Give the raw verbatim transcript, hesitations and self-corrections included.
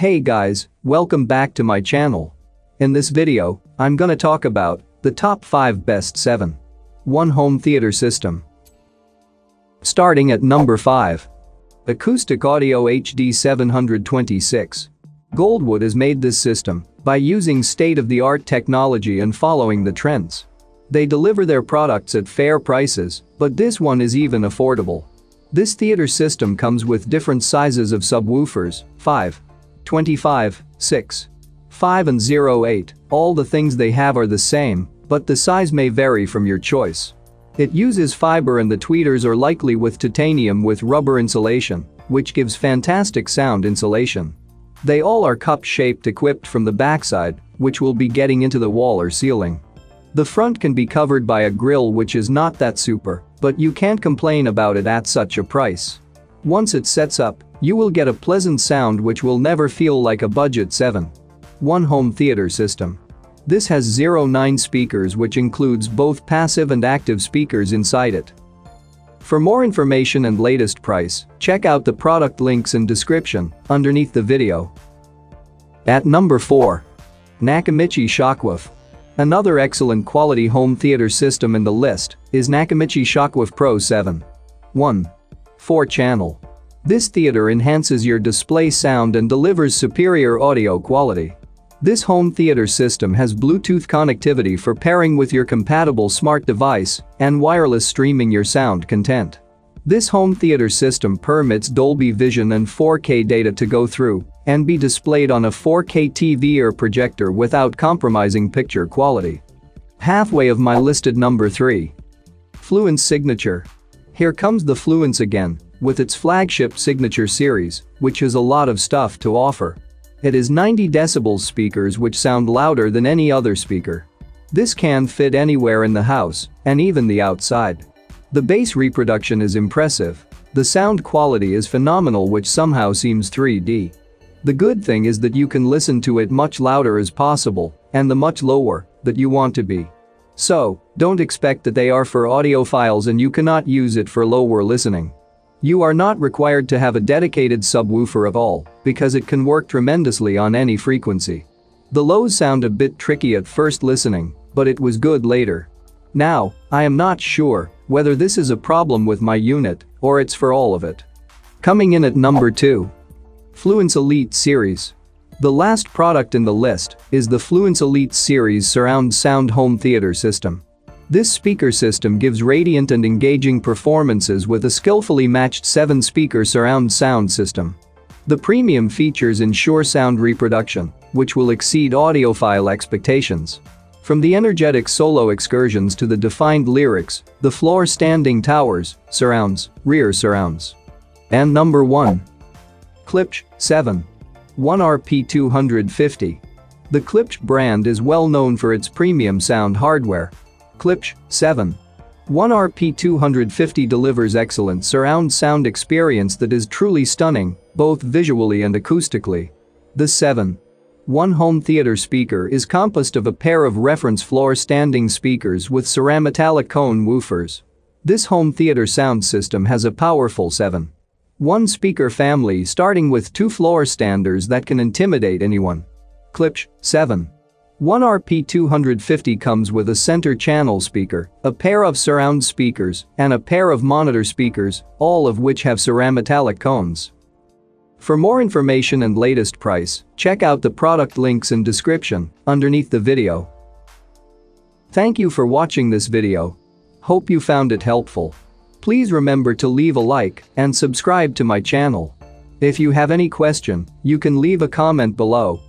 Hey guys, welcome back to my channel. In this video, I'm gonna talk about the top five best seven one home theater system. Starting at number five. Acoustic Audio H D seven twenty-six. Goldwood has made this system by using state-of-the-art technology and following the trends. They deliver their products at fair prices, but this one is even affordable. This theater system comes with different sizes of subwoofers, five, twenty-five, six, five and oh eight, all the things they have are the same, but the size may vary from your choice. It uses fiber and the tweeters are likely with titanium with rubber insulation, which gives fantastic sound insulation. They all are cup-shaped equipped from the backside, which will be getting into the wall or ceiling. The front can be covered by a grille which is not that super, but you can't complain about it at such a price. Once it sets up, you will get a pleasant sound which will never feel like a budget seven one home theater system. This has nine speakers which includes both passive and active speakers inside it. For more information and latest price, check out the product links in description underneath the video. At number four. Nakamichi Shockwafe. Another excellent quality home theater system in the list is Nakamichi Shockwafe Pro seven one four channel. This theater enhances your display sound and delivers superior audio quality. This home theater system has Bluetooth connectivity for pairing with your compatible smart device and wireless streaming your sound content. This home theater system permits Dolby Vision and four K data to go through and be displayed on a four K T V or projector without compromising picture quality. Halfway of my listed number three. Fluance Signature. Here comes the Fluance again, with its flagship Signature series, which has a lot of stuff to offer. It is ninety decibels speakers which sound louder than any other speaker. This can fit anywhere in the house and even the outside. The bass reproduction is impressive. The sound quality is phenomenal which somehow seems three D. The good thing is that you can listen to it much louder as possible and the much lower that you want to be. So, don't expect that they are for audiophiles and you cannot use it for lower listening. You are not required to have a dedicated subwoofer at all because it can work tremendously on any frequency. The lows sound a bit tricky at first listening, but it was good later. Now, I am not sure whether this is a problem with my unit or it's for all of it. Coming in at number two. Fluance Elite Series. The last product in the list is the Fluance Elite Series Surround Sound Home Theater System. This speaker system gives radiant and engaging performances with a skillfully matched seven-speaker surround sound system. The premium features ensure sound reproduction, which will exceed audiophile expectations. From the energetic solo excursions to the defined lyrics, the floor standing towers, surrounds, rear surrounds. And number one. Klipsch seven one R P two fifty. The Klipsch brand is well known for its premium sound hardware. Klipsch seven one R P two fifty delivers excellent surround sound experience that is truly stunning, both visually and acoustically. The seven one home theater speaker is composed of a pair of reference floor standing speakers with ceramic cone woofers. This home theater sound system has a powerful seven one speaker family starting with two floor standers that can intimidate anyone. Klipsch seven one R P two fifty comes with a center channel speaker, a pair of surround speakers, and a pair of monitor speakers, all of which have ceramic cones. For more information and latest price, check out the product links in description underneath the video. Thank you for watching this video. Hope you found it helpful. Please remember to leave a like and subscribe to my channel. If you have any question, you can leave a comment below.